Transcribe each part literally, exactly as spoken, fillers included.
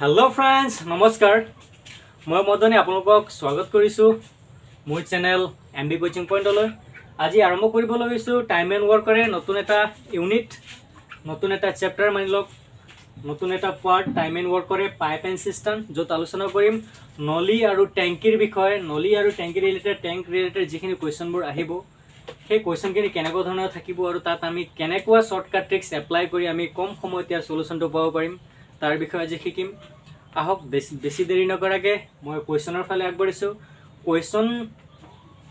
Hello friends नमस्कार मैं मदने आपलोक स्वागत करिसु मोर channel M B coaching point ल आज आरंभ करिब लगिसु टाइम एंड वर्क करे नतुन एटा यूनिट नतुन एटा चैप्टर मानि लक नतुन एटा पार्ट टाइम एंड वर्क करे पाइप एंड सिस्टम जो आलोचना करिम नली आरो टैंकीर विषय नली आरो टैंकी रिलेटेड टैंक रिलेटेड जेखिनि क्वेश्चनबोर आहिबो हे क्वेश्चनखिनि केनेको धৰণৰ থাকিব আৰু তাত আমি কেনেকুৱা শর্টকাট ট্ৰিক্স এপ্লাই কৰি আমি কম সময়তে সলিউশনটো পাব পাৰিম तार विषय आज शिकिम आहक बेसि देरी नकराके मैं क्वेश्चनर फाले आगबाढ़िसु। क्वेश्चन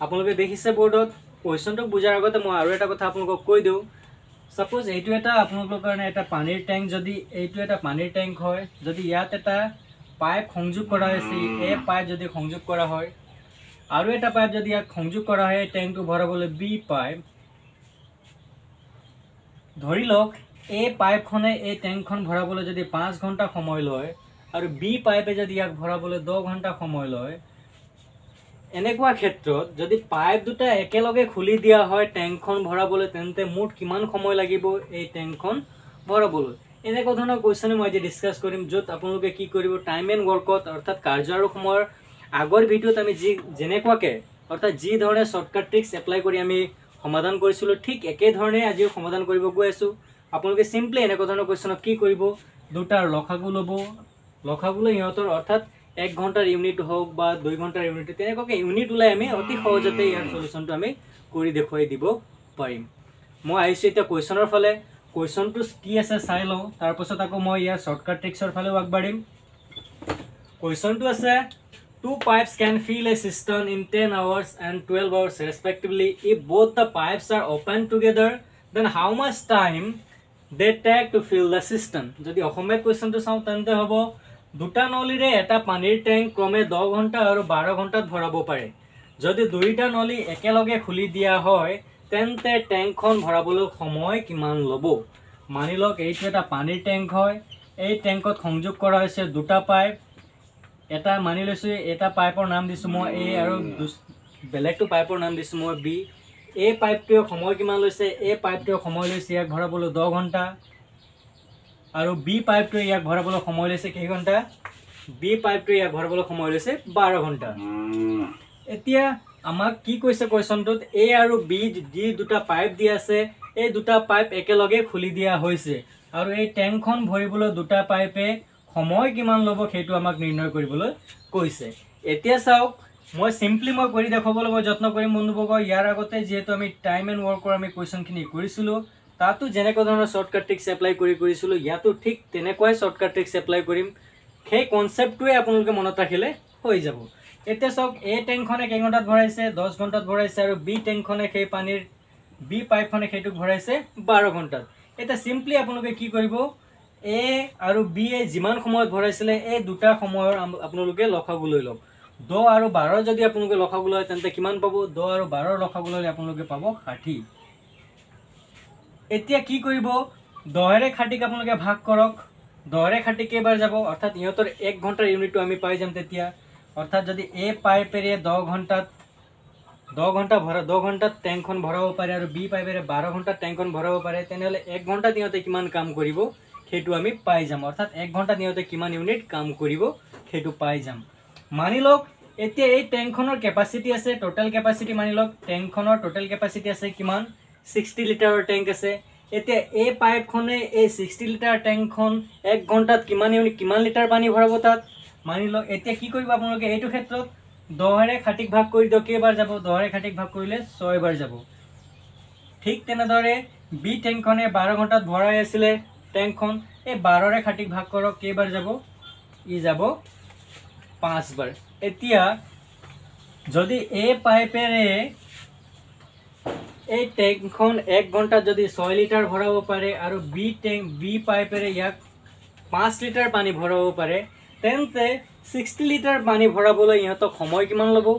आपलोके देखिसे बोर्डत क्वेश्चन तो बुझार आगते मैं आरो एटा कथा आपलोक কৈ देउ। सपोज एटु एटा आपलोकर कारणे एटा पानीर टैंक जदि एटु एटा पानीर टैंक हय जदि यात एटा पाइप संयोग करा हैसि ए पाइप जदि संयोग करा हय आरो एटा पाइप जदि यात संयोग करा हय टैंक तो भराबोले बी पाइप धरि लक ए पाइप खने ए टैंक भराबले जदि पाँच घंटा समय लय और बी पाइपे जदि याक भराबले दो घंटा समय लय एनेकुआ क्षेत्रत जदि पाइप दुटा एकेलगे खुली दिया हय टैंक भराबले तेंते मोट किमान समय लागिबो ए टैंक भराबले एनेको धৰণৰ क्वेश्चन मैं आज डिस्कास करिम जोत आपनलोके कि करिबो टाइम एंड वर्कत अर्थात कार्य आरो समयर आगर भिडिओत आमी जी जेनेकुआके अर्थात जी धरणे शॉर्टकट ट्रिक्स एप्लाई करि आमी समाधान करिसिलो ठीक एके धरणे आजिও समाधान करिब गৈ आछु। आपलोके सिम्पली एने धरण क्वेश्चन कि दुटार लखागु लब लखागुले इतर अर्थात एक घंटार यूनिट हक बा दुई घंटार यूनिट तक यूनिट ऊल् अति सहजते यार सल्यूशन तो आम कर देखाई दी पारिम। मैं आईसो क्वेश्चनर फाले क्वेश्चन तो कि आसे चाई लौ तार पाছত आको मैं यार शॉर्टकट ट्रिक्सर फाले आगबाढ़िम। क्वेश्चन तो आसे two pipes can fill a system in ten hours and twelve hours respectively if both the pipes are open together then how much time they take to fill the system. जदि अखमे question तो साउ तंते हबो दुटा नली रे एटा पानीर tank क्रमे दस घंटा और बारह घंटा भराबो पारे जदि दुईटा नली एके लगे खुली दिया होय तेंते टैंक खन भराबोले समय किमान लबो। मानि लक एटा एटा पानीर टैंक होय ए टैंकत संयोग करा हैसे दुटा पाइप एटा मानि लैसु एटा पाइपर नाम दिसु म ए और बेलेगटो पाइपर नाम दिसु म बी। ए पाइपटे समय किमान लैसे ए पाइपटे समय लैसे याक भराबले दस घंटा और बी पाइपटे याक भराबले समय लैसे केइ घंटा बी पाइपटे याक भराबले समय लैसे बारह घंटा। एतिया आमाक कि कइसे क्वेश्चनटत ए और बी जी दुटा पाइप दिया आछे ए दुटा पाइप एकेलगे खुली दिया होइसे और ए टैंकखन भरिबले दुटा पाइपे समय किमान लबो हेतु आमाक निर्णय करिबले कइसे। एतिया साउक मैं सिम्पली मैं कर देखने मैं यत्न कर बंधुबर्ग यार आगते जीतु आम टाइम एंड वर्कर क्वेश्चनखिनि करो जेने धरण शॉर्टकट ट्रिक्स एप्लाई करो ठीक तनेकुवाई शॉर्टकट ट्रिक्स एप्लाई करिम हेई कन्सेप्टटोवे आपनलोके मनत राखिले हो जाब। एतिया चाওক ए टैंकखने केइ घंटात भराइसे दस घंटात भराइसे और बी टैंकखने केइ पानीर बी पाइपखने हेइटुक भराइसे बारह घंटात। एतिया सिम्पली आपनलोके कि करिब ए और बी ए जिमान समयत भराइसिले ए दुटा समयर आपनलोके लखागु लय लक दो और बारह जदि आपनलोके लखागु लय तेंते किमान पाबो दो और बारह लखागु लय आपनलोके पाबो षाठी। एतिया कि करिबो दहरे षाठिक आपनलोके भाग करक दहरे षाठी केबार जाबो अर्थात इहतर एक घंटार यूनिट आमी पाइ जाम तेतिया अर्थात जदि ए पाइपेरे दस घंटा दस घंटा भरा दस घंटा टैंकखन भराबो पारे और बी पाइपेरे बारह घंटा टैंकखन भराबो पारे तेनेहले एक घंटा इहते किमान काम करिबो हेतु आमी पाइ जाम अर्थात एक घंटा इहते किमान यूनिट काम करिबो हेतु पाइ जाम। मानि लक एतिया ए टैंकखनर कैपासिटी आसे टोटल कैपासिटी मानि लक टैंकखनर टोटल कैपासिटी आसे किमान साठ लिटारर टैंक आसे। एतिया ए पाइप खने ए साठ लिटार टैंक खन एक घंटात किमान यूनिट किमान लिटार पानी भराबो तात मानि लक। एतिया कि करिबो आपनलोके एटु क्षेत्रत दहरे षाठिक भाग करि दियक केबार जाबो दहरे षाठिक भाग करिले छय बार जाबो। ठीक तेनेदरे बी टैंक खने बारह घंटात भराइ आसिले टैंक खन ए बारह रे षाठिक भाग करक केबार जाबो इ जाबो पाँच बार। एतिया जदि ए पाइपेरे ए टैंकखन एक घंटा जदि छह लिटार भराबो पारे और बी टैंक बी पाइपेरे याक पाँच लिटार पानी भराबो पारे तेंते साठ लिटार पानी भराबले इहतक समय किमान लबो।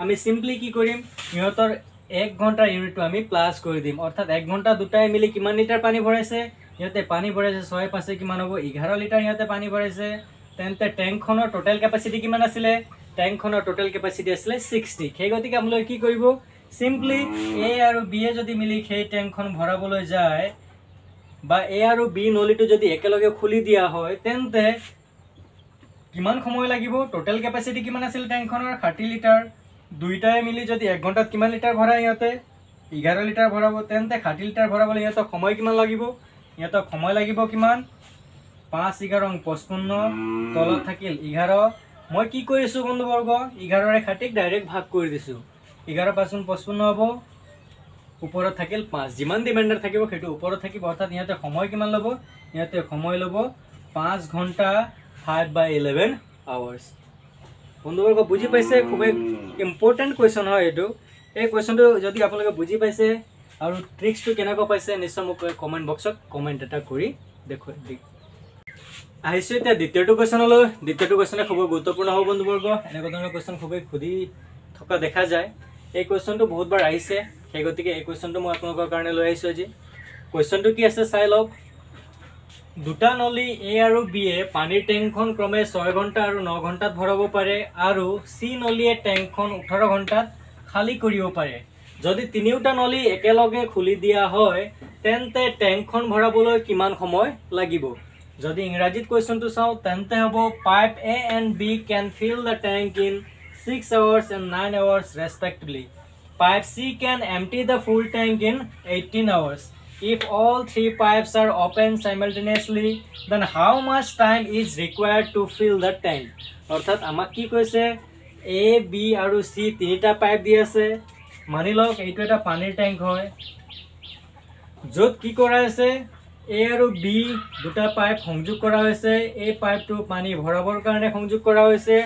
आमी सिम्पली कि करिम इहतर एक घंटार यूनिट आमी प्लास करि दिम अर्थात एक घंटा दुटाय मिली किमान लिटार पानी भराइसे इहते पानी भराइसे छय पाँचे किमान हबो एगारो लिटार इहते पानी भराइसे तेंते टैंकखनर टोटल कैपासिटी किमान आसिले टैंकखनर टोटल कैपासिटी आसिले साठ। हेइ गतिके आमलोके कि करिबो सिम्पली ए आरो बी ए जदि मिली हेइ टैंकखन भराबले जाय बा ए आरो बी नलिटो जदि एकेलगे खुली दिया हय तेंते किमान समय लागिब टोटल कैपेसिटी किमान आसिल टैंकखनर षाठी लिटार दुइटाय मिली जदि एक घंटा किमान लिटार भरा इहते एगारो लिटार भराब तेन्ते षाठी लिटार भराबले इहतक समय किमान लागिब इहतक समय लागिब किमान पाँच एगारो पचपन्न तलत थाकिल एगारो मैं कि करिसु बंधुवर्ग एगारोरे षाठीक डायरेक्ट भाग कर दिसु एगारो पाँच पचपन्न हम ऊपर थाकिल पाँच जिमान डिमांडर थाकिब सेटु ऊपर थाकिब अर्थात इहते समय किमान लबो इहते समय लबो पाँच घंटा फाइव बाय इलेवेन आवर्स। बंधुवर्ग बुझी पाइसे खूब इम्पोर्टेन्ट क्वेश्चन है यू ये क्वेश्चन तो जदि आपलोगे बुझी पाइसे और ट्रिक्स तो केनेको पाइसे निश्चय मोक कमेन्ट बक्सत कमेन्ट एटा करि देखो आइसो इतना द्वितीय क्वेश्चन लो द्वितीय क्वेश्चन खूब गुरुत्वपूर्ण हम बंधुवर्ग एने क्वेश्चन खूब खुदी थका देखा जाए ये क्वेश्चन तो बहुत बार आइसे सही गति के क्वेश्चन तो मैं अपने कारण लैसो आज क्वेश्चन तो कि आसे चाई लक दुटा नली ए और बी ए पानी टैंक क्रमे छह घंटा और नौ घंटा भराब पारे और सी नलिए टैंक अठारह घंटा खाली करियो पारे जदि तीनिटा नली एकेलगे खुली दिया है तेन्ते टैंक भराबले किमान समय लागिब जदि इंग्राजीत क्वेश्चन तो चाओ तेन्ते हबो pipe A and B can fill the tank in six hours and nine hours respectively pipe C can empty the full tank in eighteen hours if all three pipes are open simultaneously then how much time is required to fill the tank अर्थात आमाक कि कैसे A B और सी तीनटा pipe दी आसे मानि luck एटो एटा पानीर tank है जोत कि करा आसे ए और बी दुटा पाइप संयोग करा आसे ए पाइप तो पानी भराबर कारणे संयोग करा आसे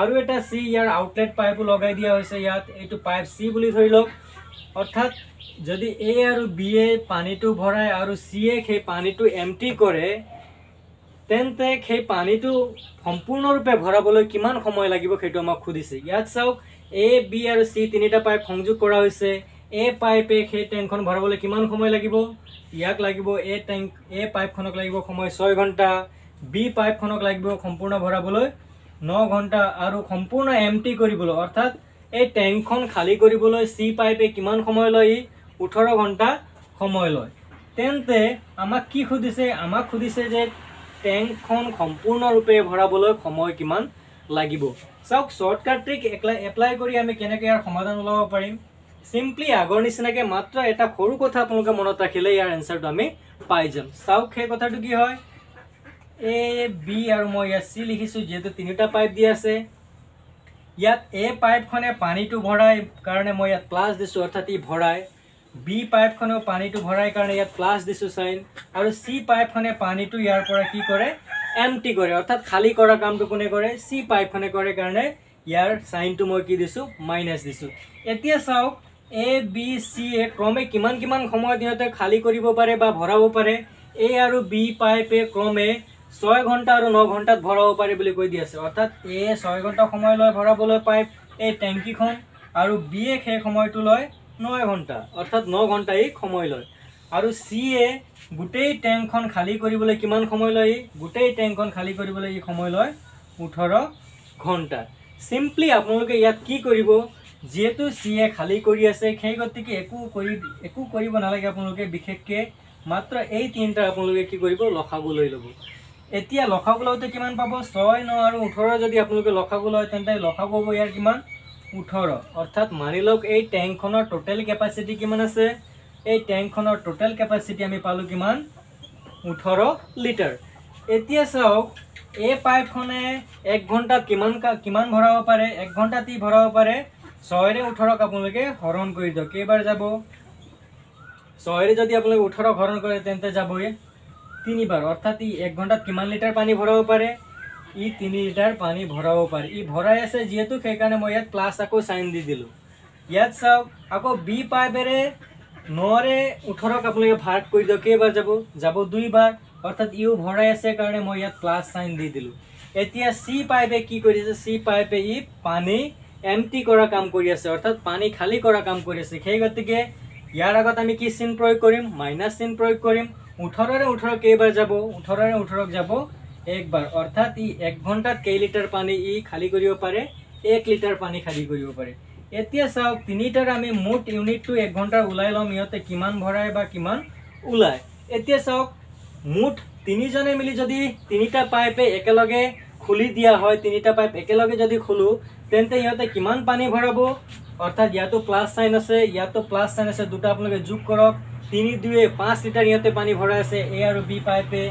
और एटा सी यार आउटलेट पाइप लगाई दिया आसे यात एटो पाइप सी बुली धरि लक अर्थात जदि ए और बी ए पानी तो भराय और सी ए पानी तो एम्प्टी करे तेन्ते पानी तो सम्पूर्ण रूपे भराबले किमान समय लागिब सेटु आमाक खुदिसे यात चाओक ए बी और सी तीनटा पाइप संयोग करा होइसे ए पाइपे सेई टैंकखन भराबले किमान समय लागिब याक लागिब ए टैंक ए पाइपखनक लागिब समय छह घंटा बी पाइपखनक लागिब सम्पूर्ण भराबले नौ घंटा और सम्पूर्ण एम्प्टी करिबले अर्थात ए टैंकखन खाली करिबले सी पाइपे किमान समय लय अठारह घंटा समय लय तेन्ते आमाक कि खुदिसे आमाक खुदिसे जे टैंकखन सम्पूर्ण रूपे भराबले समय किमान लागिब चाओक शॉर्टकट ट्रिक एप्लाई करि आमी केनेके यार समाधान ओलाब पारिम सिम्पली आगर निचिनाके मात्र एटा खरु कथा आपनलोके मनत राखिले यार आन्सारटो आमी पाइ जाम चाओक हे कथाटो कि हय ए बी आर मैं यार सी लिखिसु जेतु तीनटा पाइप दि आछे इतना ए पाइपखने पानी तो भराय कारण मैं इतना प्लस दिशो अर्थात इ भराय बी पाइपखने पानी तो भराय कारण इतना प्लस दिशो साइन और सी पाइपखने पानी तो यार पर कि करे एम्प्टी करे अर्थात खाली करा काम तो कोने करे सी पाइपखने करे कारण यार साइन तो मैं कि दिशो माइनस दिशो एतिया साओ ए बी सी ए क्रमे किमान किमान समय दिनते खाली करिबो पारे बा भराबो पारे ए और बी पाइपे क्रमे छह घंटा और नौ घंटा भराब पारे बुली कै दिया अर्थात ए छह घंटा समय लय भराबले पाइप ए टैंकी और बी ए सेई समय लय नौ घंटा अर्थात नौ घंटा इ समय लय और सी ए गोटेई टैंक खाली करिबले किमान समय लय गोटेई टैंक खाली करिबले इ समय लय अठारह घंटा सिम्पली आपनलोके इयात कि करिब जेतु सी ए खाली करि आछे सेई गतिके एकु करि एकु करिब नालागे आपनलोके बिशेषके मात्र एई तीनटा आपनलोके कि करिब लखागु लय लबो एतिया लखागु लाते किमान पाबो छह नौ और अठारह जदि आपनलोके लखागु लय तेन्ते लखागु हबो यार किमान अठारह अर्थात मानि लक ए टैंकखनर टोटल कैपेसिटी किमान आछे ए टैंकखनर टोटल कैपेसिटी आमी पालो किमान अठारह लिटार एतिया चाओक ए पाइपखने एक घंटा किमान किमान भराब पारे एक घंटा ती भराब पारे छह रे अठारह आपनलोके हरण करि दियक केबार जाबो छह रे जदि आपनलोके अठारह हरण करे तेन्ते जाबोए तीन बार अर्थात इ एक घंटा किमान लिटार पानी भराब पारे इ तीन लिटार पानी भराब पारे इ भराय आछे जेहेतु सेइकारणे मैं इयात प्लस आको साइन दी दिलुँ इयात चाओक आको बी पाइपेरे नौ रे अठारह आपनलोके भाग करि दियक केइबार जाबो जाबो दुई बार अर्थात इउ भराय आछे कारणे मैं इयात प्लस साइन दी दिलुँ एतिया सी पाइपे कि करिसे सी पाइपे इ पानी एम्प्टी करा काम करि आछे अर्थात पानी खाली करा काम करि आछे सेइ गतिके इयार आगत आमि कि चिन प्रयोग करिम माइनास चिन प्रयोग करिम अठारह अठारह कईबार जाबो अठारह अठारह जाबो एक बार अर्थात इ एक घंटा कई लिटार पानी इ खाली करियो पारे एक लिटार पानी खाली करियो पारे एतिया चाओक तीनिटार आमी मोट यूनिट तो एक घंटा उलाय लम इहते किमान भराय बा किमान उलाय एतिया चाओक मोट तीनिजने मिली जदि तीनिटा पाइपे एकेलगे खुली दिया है तीनिटा पाइप एकेलगे जदि खुलू तेंते इहते किमान पानी भराबो अर्थात या तो प्लस साइन आछे या तो प्लस साइन आछे दुटा आपलोगे जोग करक तीन दुए पाँच लिटार इहते पानी भरा आछे ए आरो बी पाइपे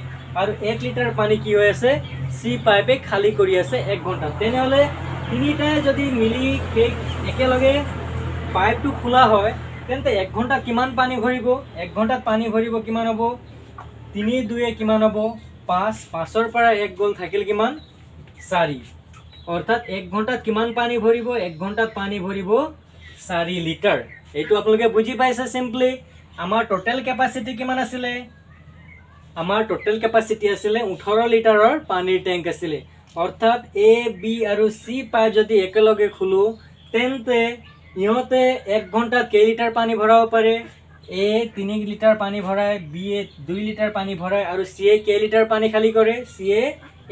और एक लिटार पानी कि होय आछे सी पाइपे खाली करि आछे एक घंटा तेने होले तीनिटा जदि मिली एकेलगे पाइप तो खोला है तेंते एक घंटा किमान पानी भरिबो एक घंटा पानी भरिबो किमान हबो तीन दुए किमान हबो पाँच पाँचर पर एक गोल थाकिल किमान चारि अर्थात एक घंटा किमान पानी भरिबो एक घंटा पानी भरिबो चारि लिटार एटु आपलोगे बुझी पाइसे सिम्पली आमार टोटल कैपासिटी किमान आसिले आमार टोटल कैपासिटी आसिले अठारह लिटारर पानीर टैंक आसिले अर्थात ए बी आरु सी पाइप जदि एकेलगे खुलू तेंते इहते एक घंटा केई लिटार पानी भराब पारे ए तीन लिटार पानी भराय बी ए दुई लिटार पानी भराय और सी ए के लिटार पानी खाली करे सी ए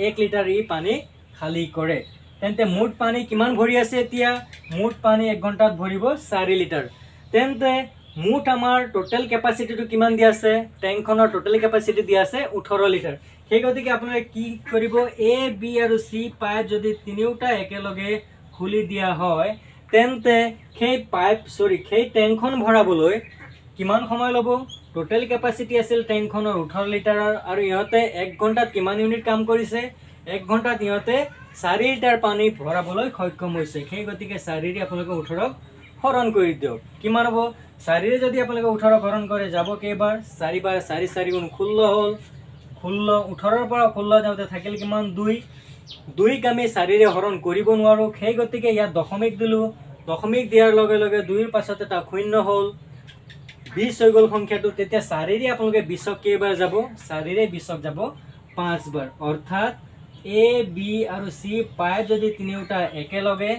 एक लिटार इ पानी खाली करे तेंते मुठ पानी किमान भरि आछे एतिया मुठ पानी एक घंटात भरिबो चारि लिटार तेंते मुठ आमार टोटल कैपासिटीटु किमान दिया आछे टैंकखনৰ टोटल कैपासिटी दिया आछे अठारह लिटार सेइ गतिके आपनारा कि करिब ए बी और सी पाइप जदि तिनिटा एकेलगे खुली दिया हय तेंते सेइ पाइप सरी सेइ टैंकखन भराबोलै किमान समय लबो टोटल कैपासिटी आसिल टैंकखনৰ अठारह लिटार और इहते एक घंटात किमान यूनिट काम करिसे एक घंटात इहते चारि लिटार पानी भराবলৈ सक्षम হৈছে সেই গতিকে চাৰি ৰে আপোনালোকে अठारह হৰণ কৰি দিওক কিমান হ'ব চাৰি ৰে যদি আপোনালোকে अठारह হৰণ কৰে যাব কেইবাৰ চাৰি বাৰ চাৰি চাৰি গুণ ষোল্ল হ'ল ষোল্ল अठारह পৰা ষোল্ল যাওঁতে থাকিল কিমান দুই দুই গামে চাৰি ৰে হৰণ কৰিব নোৱাৰো সেই গতিকে ইয়া দশমিক দিলো দশমিক দিয়াৰ লগে লগে দুই ৰ পাছত এটা শূন্য হ'ল बीस हो गल संख्या चारि आपलोगे बीसक कईबार जाब चारि बीसक जाब पाँच बार अर्थात ए बी और सी पाइप जदि तीनिटा एकेलगे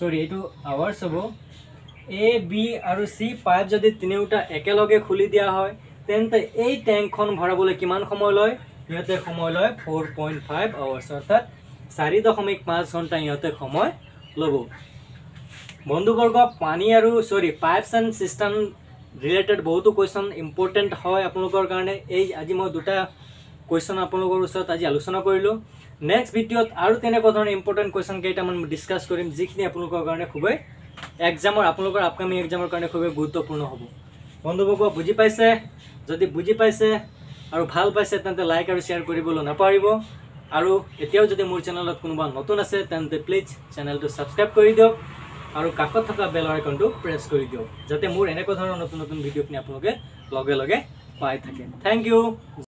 सरी यू आवार्स हम ए बी और सी पाइप जदि तीनिटा एकेलगे खुली दिया है तेंते ए टैंकखन भराबोले किमान समय लय इहते समय लय फोर पॉइंट फाइव आवार्स अर्थात चारि दशमिक पाँच घंटा इहते समय लबो बंधुवर्ग पानी और सरी पाइप्स एंड सिस्टम रिलेटेड बहुत क्वेश्चन इम्पोर्टेन्ट है आपलोगोर कारणे आज मैं दुटा क्वेश्चन आपलोगोर उसत आज आलोचना करिलो नेक्स्ट भिडिओत आरो तेने कथन इम्पोर्टेन्ट क्वेश्चन केइटामान डिस्कस करिम जिखिनि आपलोगोर कारणे खुबै एग्जामर आपलोगोर आपकामिं एग्जामर कारणे खुबै गुरुत्वपूर्ण हबो बंधुबर्ग बुझी पाइसे जदि बुझी पाइसे आरो ভাল पाइसे तेंते लाइक आरो शेयर करिबोल नापारिबो आरो एतियाव जदि मोर चैनेलत कोनबा नतुन आछे तेंते प्लीज चैनेलटु सबस्क्राइब करि दियक और काखत थका बेल आइकन तो प्रेस कर दियक जाते मोर एनेक धरण नतुन नतुन भिडिओ अपनी आपलोगे लगे लगे पाई थाके थैंक यू।